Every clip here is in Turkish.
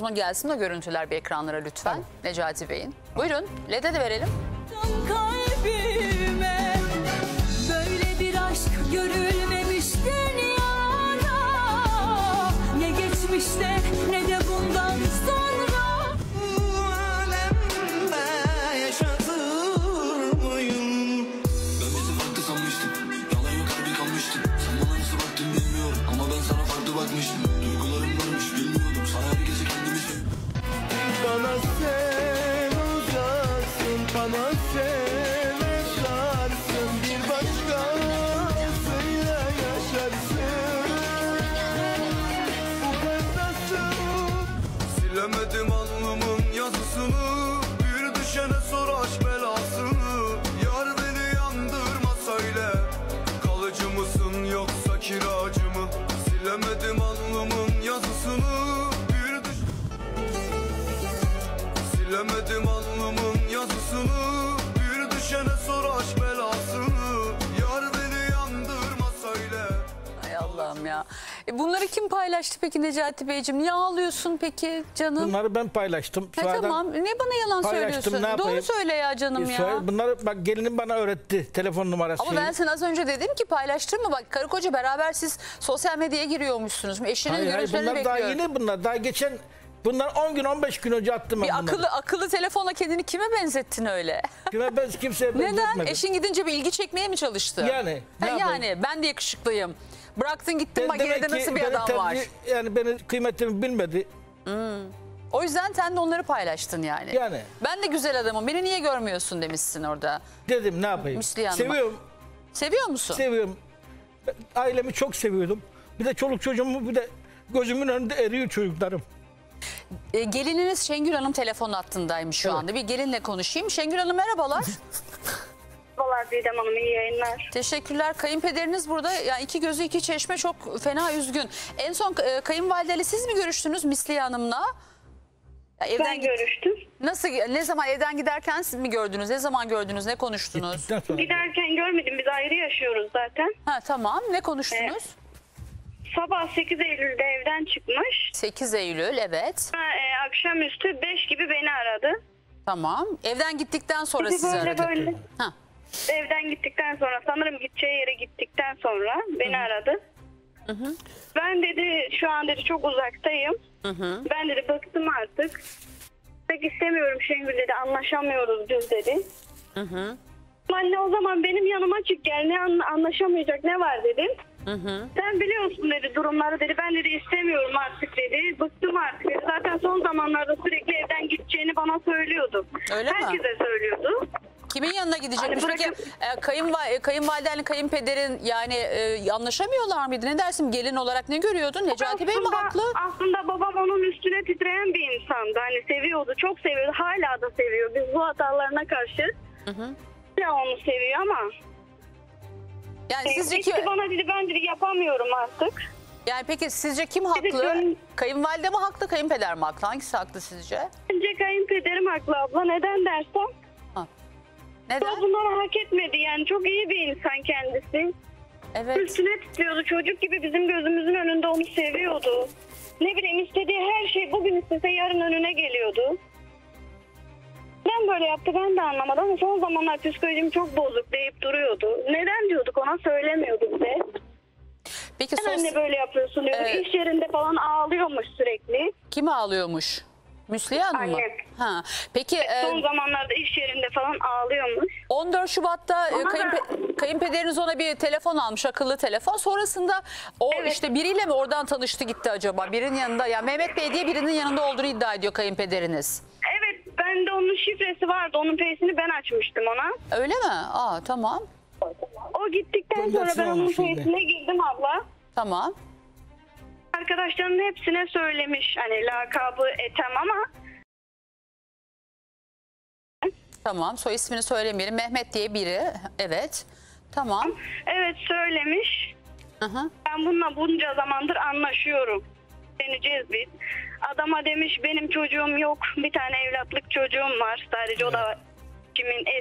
O zaman gelsin de görüntüler bir ekranlara lütfen. Tamam. Necati Bey'in. Buyurun, LED'e de verelim. Kalbime böyle bir aşk görülmemiş dünyada. Ne geçmişte ne de bundan sonra. Bu alemde yaşatır muyum? Ben bizi farklı sanmıştım. Yalan yok, harbi kalmıştım. Sen bana nasıl baktın bilmiyorum. Ama ben sana farklı bakmıştım. Duygularım varmış bilmiyordum. Sana her gece kendim için. Bana sen olacaksın. Bana sen. Silemedim alnımın yazısını, bir düşene sor aşk belasını, yar beni yandırma söyle. Ay Allah'ım ya. Bunları kim paylaştı peki Necati Beyciğim? Niye ağlıyorsun peki canım? Bunları ben paylaştım. Tamam. Ne bana yalan söylüyorsun? Doğru söyle ya canım ya. Bunları bak gelinim bana öğretti. Telefon numarası. Ama ben sana az önce dedim ki paylaştırma. Bak karı koca beraber siz sosyal medyaya giriyormuşsunuz. Eşinin görüntülerini bekliyorum. Bunlar daha yeni bunlar. Daha geçen... Bunlar 10 gün 15 gün önce attım ben bunları. Akıllı telefonla kendini kime benzettin öyle? Kimseye benzetmedim. Neden? Eşin gidince bir ilgi çekmeye mi çalıştı? Yani. Ben de yakışıklıyım. Bıraktın gittin bak geride nasıl bir adam var. Yani benim kıymetimi bilmedi. O yüzden sen de onları paylaştın yani. Yani. Ben de güzel adamım beni niye görmüyorsun demişsin orada. Dedim ne yapayım. Misliye Hanım'a. Seviyorum. Seviyor musun? Seviyorum. Ailemi çok seviyordum. Bir de çoluk çocuğumu bir de gözümün önünde eriyor çocuklarım. Gelininiz Şengül Hanım telefon hattındaymış şu anda. Bir gelinle konuşayım. Şengül Hanım merhabalar. Merhabalar Didem Hanım, iyi yayınlar. Teşekkürler. Kayınpederiniz burada. Yani iki gözü iki çeşme, çok fena üzgün. En son kayınvalideyle siz mi görüştünüz Misliye Hanım'la? Ben görüştüm. Nasıl? Ne zaman evden giderken siz mi gördünüz? Ne zaman gördünüz? Ne konuştunuz? Giderken görmedim. Biz ayrı yaşıyoruz zaten. Ha tamam. Ne konuştunuz? Evet. Sabah 8 Eylül'de evden çıkmış. 8 Eylül evet. Akşamüstü 5 gibi beni aradı. Tamam. Evden gittikten sonra sizi aradı. Böyle. Ha. Evden gittikten sonra sanırım gideceği yere gittikten sonra beni aradı. Hı-hı. Ben dedi şu an dedi çok uzaktayım. Hı-hı. Ben dedi bıktım artık. Pek istemiyorum Şengül dedi, anlaşamıyoruz biz dedi. Hı-hı. Anne o zaman benim yanıma çık gel, ne anlaşamayacak ne var dedim. Hı hı. Sen biliyorsun dedi durumları dedi, ben dedi istemiyorum artık dedi, bıktım artık dedi. Zaten son zamanlarda sürekli evden gideceğini bana söylüyordu. Öyle herkese mi? Söylüyordu. Kimin yanına gidecekmiş? Hani bırakıp... Kayınvalidenin, kayınpederin yani anlaşamıyorlar mıydı? Ne dersin gelin olarak ne görüyordun? Necati Bey mi haklı? Aslında babam onun üstüne titreyen bir insandı. Hani seviyordu, çok seviyordu, hala da seviyor. Biz bu hatalarına karşı hala onu seviyor ama... Yani sizce ki... Bana dedi ben dedi yapamıyorum artık. Yani peki sizce kim haklı? Kayınvalide mi haklı, kayınpeder mi haklı? Hangisi haklı sizce? Bence kayınpederim haklı abla. Neden dersen? Ha. Neden? Bunları hak etmedi yani, çok iyi bir insan kendisi. Evet. Üstüne titriyordu çocuk gibi, bizim gözümüzün önünde onu seviyordu. Ne bileyim istediği her şey bugün istese yarın önüne geliyordu. Neden böyle yaptı ben de anlamadım. Son zamanlar psikolojim çok bozuk deyip duruyordu. Neden diyorduk ona, söylemiyordu bize. Peki sen anne böyle yapıyorsun diyordu. Evet. İş yerinde falan ağlıyormuş sürekli. Kim ağlıyormuş? Misliye Hanım mı? Ha. Peki son zamanlarda iş yerinde falan ağlıyormuş. 14 Şubat'ta kayınpederiniz ona bir telefon almış, akıllı telefon. Sonrasında o işte biriyle mi oradan tanıştı gitti acaba? Birinin yanında, ya yani Mehmet Bey diye birinin yanında olduğunu iddia ediyor kayınpederiniz. Ben de onun şifresi vardı. Onun P'sini ben açmıştım ona. Öyle mi? Aa tamam. O gittikten sonra ben onun P'sine girdim abla. Tamam. Arkadaşlarının hepsine söylemiş. Hani lakabı Ethem ama. Tamam. Soy ismini söylemeyelim. Mehmet diye biri. Evet. Tamam. Evet söylemiş. Hı-hı. Ben bununla bunca zamandır anlaşıyorum. Beni cezbet. Adama demiş benim çocuğum yok, bir tane evlatlık çocuğum var sadece, o da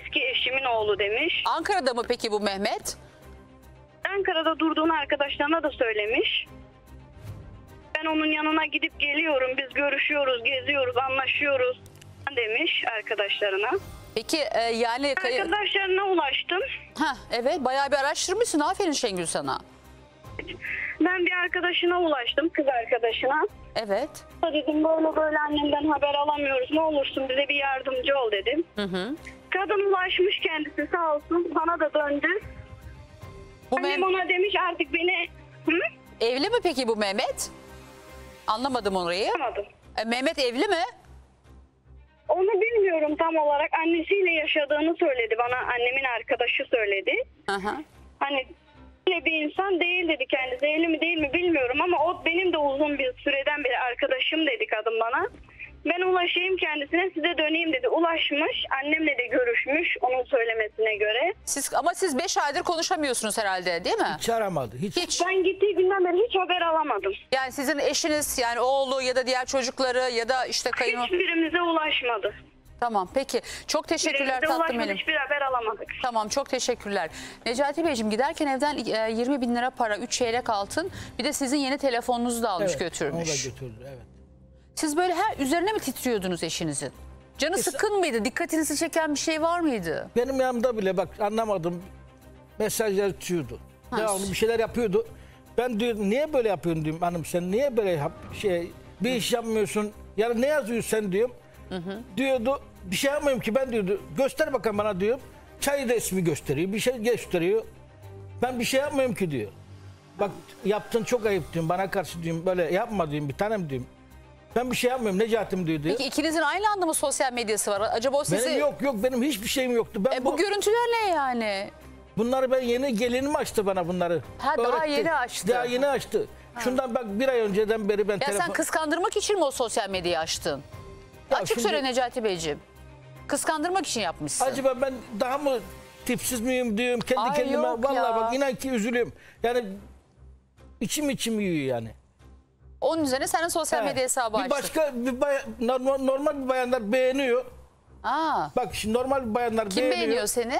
eski eşimin oğlu demiş. Ankara'da mı peki bu Mehmet? Ankara'da durduğunu arkadaşlarına da söylemiş. ben onun yanına gidip geliyorum, biz görüşüyoruz, geziyoruz, anlaşıyoruz demiş arkadaşlarına. Peki yani... Arkadaşlarına ulaştım. Heh, evet, bayağı bir araştırmışsın, aferin Şengül sana. Ben bir arkadaşına ulaştım, kız arkadaşına. Evet. Dedim böyle böyle annemden haber alamıyoruz, ne olursun bize bir yardımcı ol dedim. Hı hı. Kadın ulaşmış kendisi sağ olsun, bana da döndü. Annem ona demiş artık beni... Hı? Evli mi peki bu Mehmet? Anlamadım orayı. Anlamadım. Mehmet evli mi? Onu bilmiyorum tam olarak. Annesiyle yaşadığını söyledi bana. Annemin arkadaşı söyledi. Aha. Hani öyle bir insan değil dedi kendisi. Evli mi değil mi bilmiyorum ama o benim de uzun bir süreden beri arkadaşım dedi kadın bana. Ben ulaşayım kendisine, size döneyim dedi. Ulaşmış. Annemle de görüşmüş onun söylemesine göre. Ama siz 5 aydır konuşamıyorsunuz herhalde değil mi? Hiç aramadı. Hiç. Ben gittiği günden beri hiç haber alamadım. Yani sizin eşiniz, yani oğlu ya da diğer çocukları ya da işte kayın... Hiçbirimize ulaşmadı. Tamam peki. Çok teşekkürler tatlım benim. Hiçbir haber alamadık. Tamam, çok teşekkürler. Necati Beyciğim, giderken evden 20.000 lira para, 3 çeyrek altın, bir de sizin yeni telefonunuzu da almış, evet, götürmüş. Evet, götürdü, evet. Siz böyle her üzerine mi titriyordunuz eşinizin? Canı sıkın mıydı? Dikkatinizi çeken bir şey var mıydı? Benim yanımda bile bak anlamadım. Mesajlar tutuyordu. Devamlı bir şeyler yapıyordu. Ben diyordum niye böyle yapıyorsun diyorum. Hanım sen niye böyle bir iş yapmıyorsun? Yani ne yazıyorsun sen diyorum. Hı hı. Diyordu bir şey yapmıyorum ki ben diyordu. Göster bakalım bana diyorum. Çay resmi gösteriyor. Bir şey gösteriyor. Ben bir şey yapmıyorum ki diyor. Bak yaptın çok ayıp diyorum. Bana karşı diyorum böyle yapma diyorum bir tanem diyorum. Ben bir şey yapmıyorum, Necati'm diyor. Peki ikinizin aynı anda mı sosyal medyası var? Acaba o sizi... Benim yok, benim hiçbir şeyim yoktu. Ben bu görüntüler ne yani? Bunları ben yeni gelinim açtı bana bunları. Ha, daha yeni açtı. Daha yeni açtı. Ha. Şundan bak bir ay önceden beri ben sen kıskandırmak için mi o sosyal medyayı açtın? Ya açık söyle Necati Beyciğim. Kıskandırmak için yapmışsın. Acaba ben daha mı tipsiz miyim diyorum kendi kendime. Vallahi bak inan ki üzülüyorum. Yani içim yiyor yani. Onun üzerine senin sosyal medya hesabı açtın. Normal bir bayanlar beğeniyor. Aa. Bak şimdi normal bir bayanlar beğeniyor. Kim beğeniyor seni?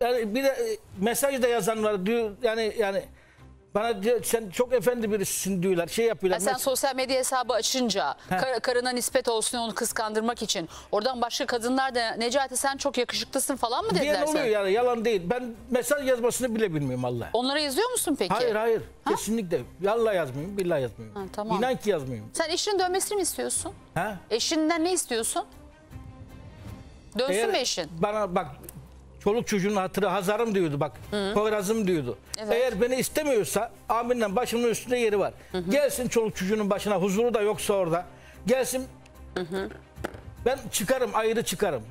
Yani bir de mesaj da yazanlar diyor yani bana diyor, sen çok efendi birisin diyorlar. Şey yapıyorlar. Yani sen sosyal medya hesabı açınca karına nispet olsun, onu kıskandırmak için. Oradan başka kadınlar da Necati sen çok yakışıklısın falan mı dediler? Ne oluyor yani, yalan değil. Ben mesaj yazmasını bile bilmiyorum vallahi. Onlara yazıyor musun peki? Hayır. Ha? Kesinlikle. Vallahi yazmıyorum, billahi yazmıyorum. Ha, tamam. İnan ki yazmıyorum. Sen eşinin dönmesini mi istiyorsun? Ha? Eşinden ne istiyorsun? Dönsün mü eşin? Bana bak. Çoluk çocuğun hatırı hazarım diyordu bak. Poyrazım diyordu. Evet. Eğer beni istemiyorsa aminle başımın üstünde yeri var. Hı hı. Gelsin çoluk çocuğunun başına, huzuru da yoksa orada. Gelsin. Hı hı. Ben çıkarım, ayrı çıkarım.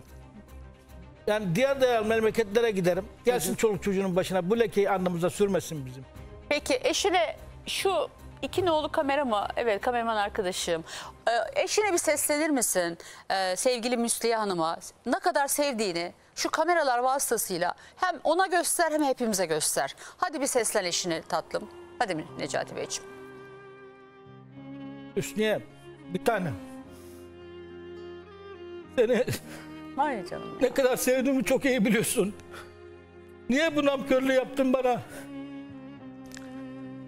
Yani diğer değerli memleketlere giderim. Gelsin çoluk çocuğunun başına, bu lekeyi alnımıza sürmesin bizim. Peki eşine şu... 2 nolu kamera mı? Evet, kameraman arkadaşım. Eşine bir seslenir misin? Sevgili Misliye Hanım'a ne kadar sevdiğini şu kameralar vasıtasıyla hem ona göster hem hepimize göster. Hadi bir seslen eşini tatlım. Hadi Necati Beyciğim. Hüsniye bir tane. Seni hayır canım ne kadar sevdiğimi çok iyi biliyorsun. Niye bu namkörlüğü yaptın bana?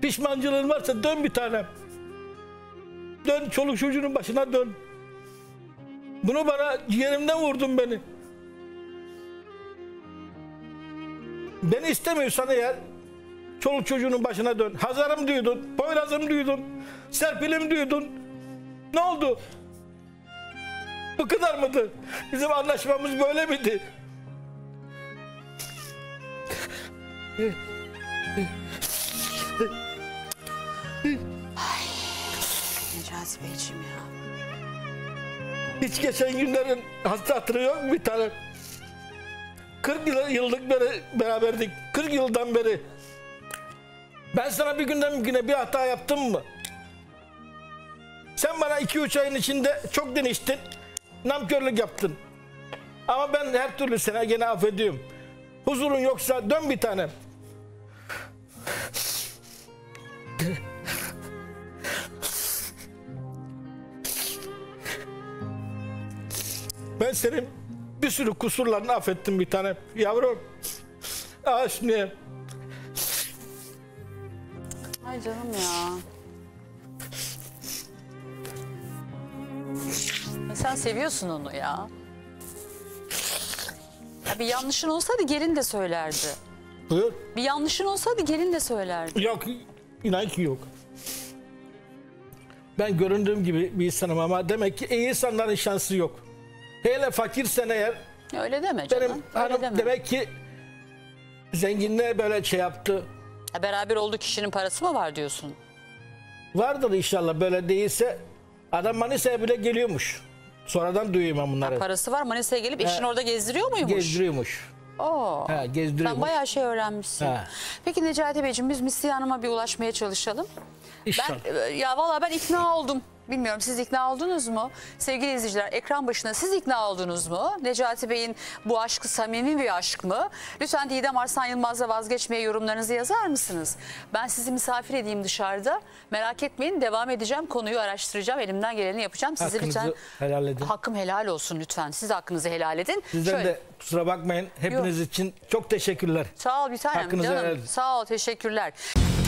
Pişmancılığın varsa dön bir tanem. Dön çoluk çocuğunun başına dön. Bunu bana yerimden vurdun beni. Beni istemiyorsan eğer çoluk çocuğunun başına dön. Hazarım diyordun, Poyraz'ım diyordun, Serpil'im diyordun. Ne oldu? Bu kadar mıydı? Bizim anlaşmamız böyle miydi? Necati Beyciğim ya. Hiç geçen günlerin hasta hatırı yok mu bir tane? 40 yıllık beraberdik. 40 yıldan beri. Ben sana bir günden güne bir hata yaptım mı? Sen bana 2-3 ayın içinde çok deniştin. Namkörlük yaptın. Ama ben her türlü sana gene affediyorum. Huzurun yoksa dön bir tanem. Ben senin bir sürü kusurlarını affettim bir tane yavrum. Ay canım ya. Sen seviyorsun onu ya. Ya bir yanlışın olsaydı gelin de söylerdi. Buyur? Bir yanlışın olsaydı gelin de söylerdi. Yok, inan ki yok. Ben göründüğüm gibi bir insanım ama demek ki iyi insanların şansı yok. Hele fakirsen eğer... Öyle deme canım. Benim hanım deme. Demek ki zenginliğe böyle şey yaptı. Ya beraber olduğu kişinin parası mı var diyorsun? Vardır inşallah, böyle değilse... Adam Manisa'ya bile geliyormuş. Sonradan duyuyorum ben bunları. Ha, parası var, Manisa'ya gelip eşini orada gezdiriyor muymuş? Gezdiriyormuş. Oo. Ha, gezdiriyormuş. Sen bayağı şey öğrenmişsin. Ha. Peki Necati Beyciğim, biz Misliye Hanım'a bir ulaşmaya çalışalım. İnşallah. Ya vallahi ben ikna oldum. Bilmiyorum, siz ikna oldunuz mu? Sevgili izleyiciler, ekran başına siz ikna oldunuz mu? Necati Bey'in bu aşkı samimi bir aşk mı? Lütfen Didem Arslan Yılmaz'la vazgeçmeye yorumlarınızı yazar mısınız? Ben sizi misafir edeyim dışarıda. Merak etmeyin, devam edeceğim. Konuyu araştıracağım. Elimden geleni yapacağım. Sizi lütfen helal edin. Hakkım helal olsun lütfen. Siz hakkınızı helal edin. Sizden şöyle... de kusura bakmayın. Hepiniz Yok. İçin çok teşekkürler. Sağ ol bir tanem. Hakkınızı helal edin. Sağ ol, teşekkürler.